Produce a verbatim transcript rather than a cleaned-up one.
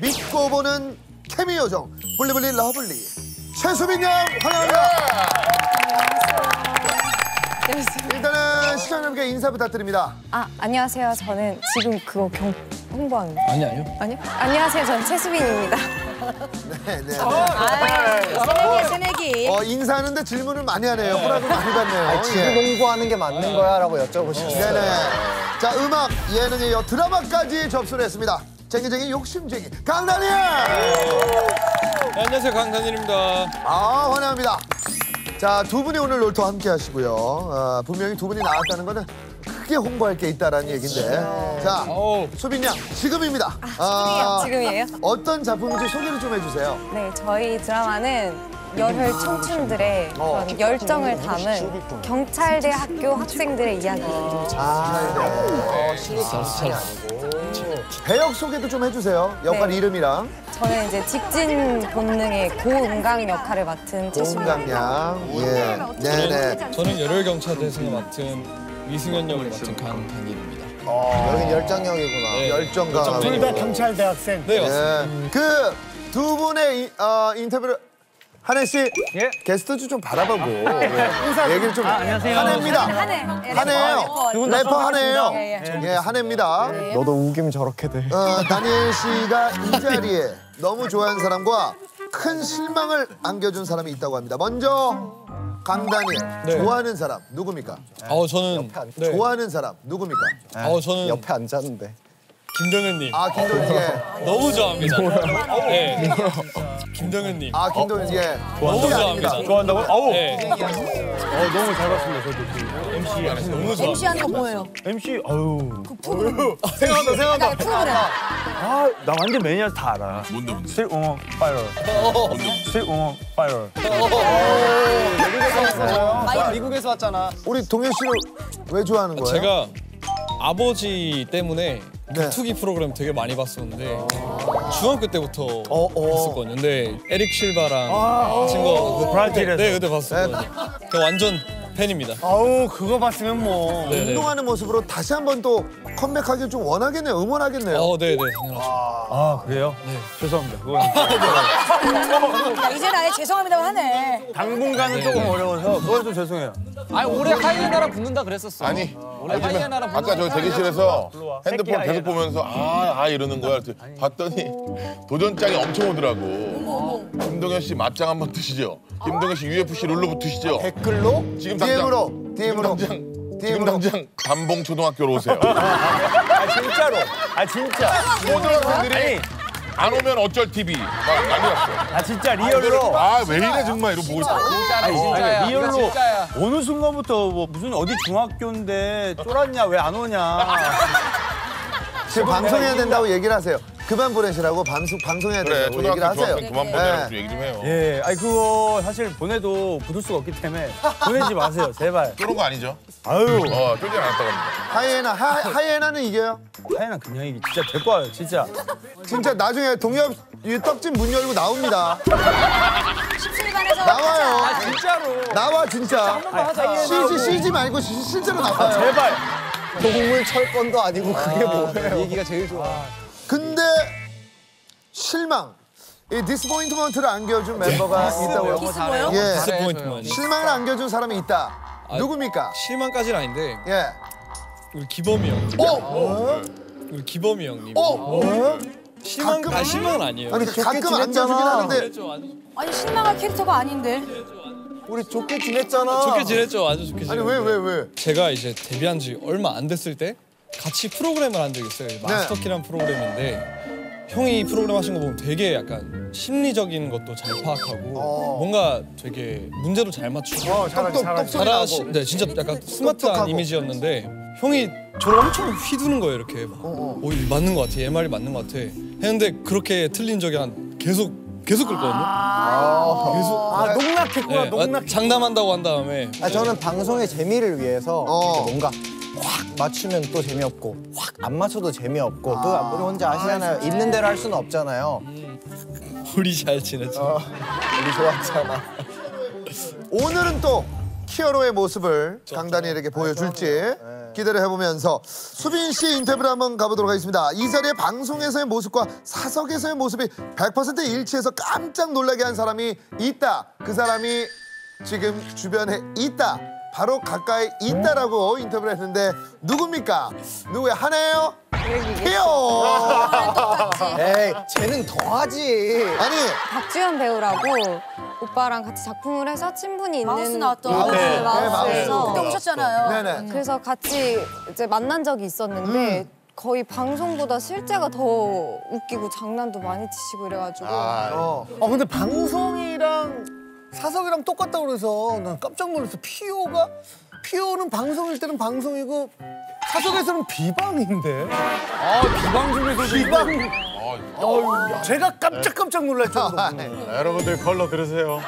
믿고 보는 케미 요정 블리블리 러블리 최수빈 양 환영합니다. 예. 일단은 시청자님께 인사 부탁드립니다. 아 안녕하세요. 저는 지금 그거 경 홍보하는 아니 아니요. 아니요. 안녕하세요. 저는 최수빈입니다. 네, 네. 새내기, 새내기. 어, 인사하는데 질문을 많이 하네요. 호락을 많이 받네요. 아니, 지금 예. 공부하는 게 맞는 네. 거야? 라고 여쭤보셨어요. 네네. 자, 음악, 예능에 이어 드라마까지 접수를 했습니다. 쟁이쟁이 욕심쟁이, 강다니엘! 네, 안녕하세요, 강다니엘입니다. 아, 환영합니다. 자, 두 분이 오늘 놀토 함께 하시고요. 어, 분명히 두 분이 나왔다는 거는 크게 홍보할 게 있다라는 얘기인데. 자, 수빈 양, 지금입니다. 아, 지금이에요? 아, 어떤 작품인지 소개를 좀 해주세요. 네, 저희 드라마는 열혈 청춘들의 어. 그런 열정을 담은 경찰대 학교 학생들의 이야기입니다. 아, 네. 경찰이 아니고. 배역 소개도 좀 해주세요. 역할 네. 이름이랑. 저는 이제 직진 본능의 고은강 역할을 맡은 최수빈 양. 예. 네네. 저는 열혈 경찰대에서 맡은 이승현 역을 맡은 강다니엘입니다. 아, 여긴 열정형이구나. 네. 열정강. 둘 다 경찰 대학생. 네, 맞습니다. 네. 그 두 분의 이, 어, 인터뷰를 한해 씨 예? 게스트도 좀 바라보고 인사 네. 얘기를 좀. 아, 안녕하세요. 한해입니다. 한해. 한해요. 래퍼 한해예요. 예, 예. 한해입니다. 예, 예. 너도 우기면 저렇게 돼. 어, 다니엘 씨가 이 자리에 너무 좋아하는 사람과 큰 실망을 안겨준 사람이 있다고 합니다. 먼저. 강다니엘 네. 좋아하는 사람 누굽니까? 어 저는 옆에 네. 좋아하는 사람 누굽니까? 어 저는 옆에 앉았는데 김동현님. 아 김동현 예. 너무 좋아합니다. 네. 김동현님. 아 김동현 예. 너무 좋아합니다. 좋아한다고? 아우. 네. 어 너무 잘 봤습니다. 저도 엠씨 안 너무 좋아. 엠씨 하는 거 뭐예요? 엠씨 아유. 그 프로그램. 생각한다 생각한다. 프로그램. 아 나 완전 매니아 다 알아. 뭔데 뭔데? 실옹어 파이럴. 실옹어 파이럴. 나 미국에서 왔잖아. 우리 동현 씨를 왜 좋아하는 거예요? 제가 아버지 때문에 네. 투기 프로그램 되게 많이 봤었는데 아 중학교 때부터 어, 어. 봤었거든요. 근데 에릭 실바랑 아 친구 브라질에서 네 그때 봤었거든요. 네. 완전 팬입니다. 아우 그거 봤으면 뭐 네네. 운동하는 모습으로 다시 한번 또 컴백하길 좀 원하겠네요. 응원하겠네요. 어, 네네 당연하죠. 아 그래요? 네 죄송합니다. 그건 이제는 아예 죄송합니다만 하네. 당분간은 네네. 조금 어려워서 그건 좀 죄송해요. 아니 올해 하이에나랑 붙는다 그랬었어. 아니 올해 하이에나랑 붙는다. 아까 저 대기실에서 핸드폰 계속 보면서 아, 아 이러는 거야. 봤더니 도전장이 엄청 오더라고. 김동현 씨 맞짱 한번 드시죠. 김동현 씨 유에프씨 룰로 붙으시죠. 댓글로? 지금 디엠으로, 디엠으로. 지금 당장, 디엠으로. 지금 당장 담봉 초등학교로 오세요. 아 진짜로. 아 진짜. 모든 학생들이 안 오면 어쩔 티비 막 난리 났어. 아 진짜 리얼로. 아 왜 이래 정말 이러고 보고 있어. 진짜야 진짜야. 리얼로 진짜야. 어느 순간부터 뭐 무슨 어디 중학교인데 쫄았냐 왜 안 오냐. 지금 방송해야 된다고 얘기를 하세요. 그만 보내시라고 방송, 방송해야 그래, 된다고 얘기를 하세요. 그만 보내라고 네. 얘기 좀 해요. 예, 아니 그거 사실 보내도 부를 수가 없기 때문에 보내지 마세요, 제발. 쫄은 거 아니죠? 아유. 어, 쫄지 않았다고 합니다. 하이에나, 하, 하이에나는 이겨요? 하이에나 그냥 이기 진짜 될 거예요, 진짜. 진짜 나중에 동엽 떡집 문 열고 나옵니다. 십칠 반에서 나와요. 아, 진짜로. 나와, 진짜. 진짜 씨지, 씨지 말고 실제로 나와요. 아, 제발. 동물 철권도 아니고 그게 아, 뭐예요? 얘기가 제일 좋아. 아, 근데 실망, 이 디스포인트먼트를 안겨준 멤버가 있다고요. 디스포요? 예. 디스포인트먼트. 실망을 안겨준 사람이 있다. 아, 누굽니까? 실망까지는 아닌데. 예. 우리 기범이 형. 어? 어? 우리 기범이 형님. 어? 어? 실망? 가끔, 아, 실망은 아니에요. 아니 가끔 안겨주긴 하는데. 아니 실망할 캐릭터가 아닌데. 우리 좋게 지냈잖아. 좋게 지냈죠. 아주 좋게 지냈죠. 아니 왜 왜 왜? 제가 이제 데뷔한 지 얼마 안 됐을 때 같이 프로그램을 한 적이 있어요. 네. 마스터키라는 프로그램인데 형이 프로그램 하신 거 보면 되게 약간 심리적인 것도 잘 파악하고 어. 뭔가 되게 문제도 잘 맞추고 어, 똑똑, 똑똑, 잘하시, 네, 진짜 약간 스마트한 똑똑하고. 이미지였는데 형이 저를 엄청 휘두는 거예요. 이렇게 막 어, 어. 어, 맞는 거 같아. 얘 말이 맞는 거 같아. 했는데 그렇게 틀린 적이 한 계속 계속 긁거든요. 아, 계속. 아, 농락했구나, 네, 농락. 장담한다고 한 다음에. 아, 저는 네. 방송의 재미를 위해서 어. 뭔가 확 맞추면 또 재미없고, 확 안 맞춰도 재미없고, 아. 또 우리 혼자 아시잖아요. 아, 있는 대로 할 수는 없잖아요. 음. 우리 잘 지냈죠. 어, 우리 좋았잖아. 오늘은 또 히어로의 모습을 강다니엘에게 보여줄지. 네. 기대를 해보면서 수빈 씨의 인터뷰를 한번 가보도록 하겠습니다. 이 자리에 방송에서의 모습과 사석에서의 모습이 백 퍼센트 일치해서 깜짝 놀라게 한 사람이 있다. 그 사람이 지금 주변에 있다. 바로 가까이 있다라고 인터뷰를 했는데 누굽니까? 누구야? 한해요? 귀여워. 에이, 쟤는 더하지. 아니, 박주연 배우라고 오빠랑 같이 작품을 해서 친분이 있는 마우스 나왔던 네, 마우스에서 그때 오셨잖아요. 네네. 그래서 같이 이제 만난 적이 있었는데 음. 거의 방송보다 실제가 더 웃기고 장난도 많이 치시고 이래가지고. 아, 어. 아 근데 방송이랑 사석이랑 똑같다고 그래서 난 깜짝 놀랐어. 피오가 피오는 방송일 때는 방송이고. 사석에서는 비방인데. 아, 비방 중에서 비방. 아, 어, 제가 깜짝깜짝 놀랄 정도로. 여러분들 컬러 들으세요.